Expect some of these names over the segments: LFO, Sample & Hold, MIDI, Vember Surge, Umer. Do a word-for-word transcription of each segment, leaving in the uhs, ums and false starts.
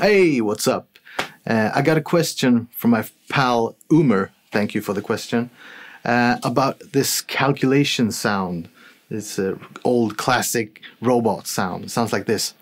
Hey, what's up? Uh, I got a question from my pal Umer, thank you for the question, uh, about this calculation sound. It's an old classic robot sound. It sounds like this.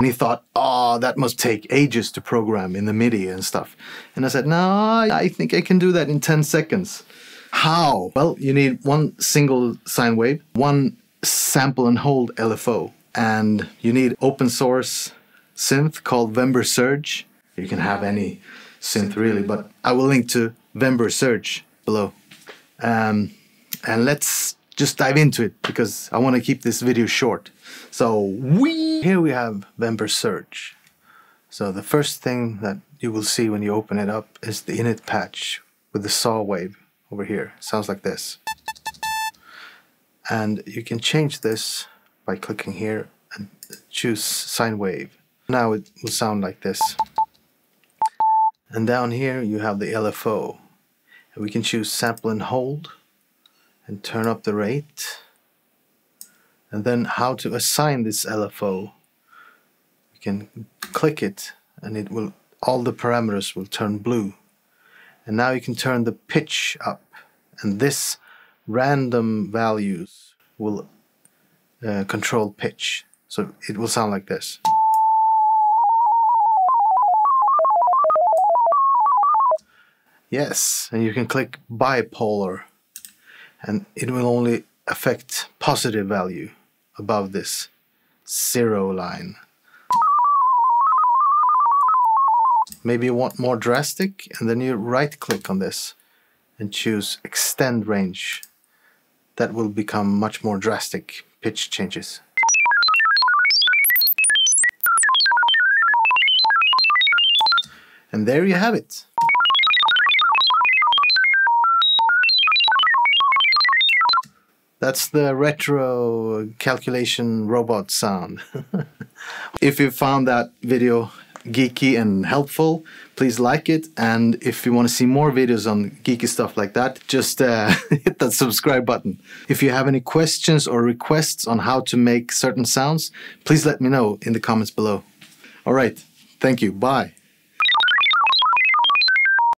And he thought, oh, that must take ages to program in the MIDI and stuff. And I said, no, I think I can do that in ten seconds. How? Well, you need one single sine wave, one sample and hold L F O, and you need open source synth called Vember Surge. You can have any synth really, but I will link to Vember Surge below. Um, and let's just dive into it because I want to keep this video short. So we here we have Vember Surge. So the first thing that you will see when you open it up is the init patch with the saw wave over here. It sounds like this. And you can change this by clicking here and choose sine wave. Now it will sound like this. And down here you have the L F O. And we can choose sample and hold and turn up the rate. And then how to assign this L F O. You can click it and it will, all the parameters will turn blue. And now you can turn the pitch up, and this random values will uh, control pitch. So it will sound like this. Yes, and you can click bipolar and it will only affect positive value above this zero line. Maybe you want more drastic, and then you right click on this and choose extend range. That will become much more drastic pitch changes. And there you have it. That's the retro calculation robot sound. If you found that video geeky and helpful, please like it, and if you want to see more videos on geeky stuff like that, just uh, hit that subscribe button. If you have any questions or requests on how to make certain sounds, please let me know in the comments below. All right, thank you, bye.